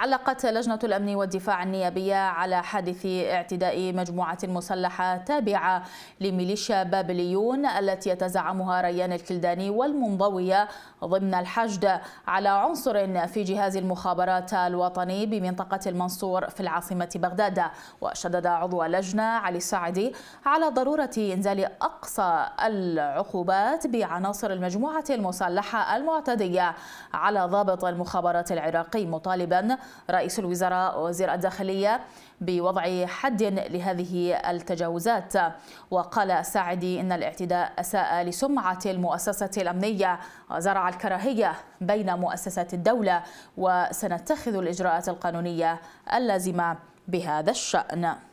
علقت لجنة الأمن والدفاع النيابية على حادث اعتداء مجموعة مسلحة تابعة لميليشيا بابليون التي يتزعمها ريان الكلداني والمنضوية ضمن الحشد على عنصر في جهاز المخابرات الوطني بمنطقة المنصور في العاصمة بغداد. وشدد عضو اللجنة علي الساعدي على ضرورة إنزال أقصى العقوبات بعناصر المجموعة المسلحة المعتدية على ضابط المخابرات العراقي، مطالبا رئيس الوزراء وزير الداخلية بوضع حد لهذه التجاوزات. وقال الساعدي إن الاعتداء أساء لسمعة المؤسسة الأمنية وزرع الكراهية بين مؤسسات الدولة، وسنتخذ الإجراءات القانونية اللازمة بهذا الشأن.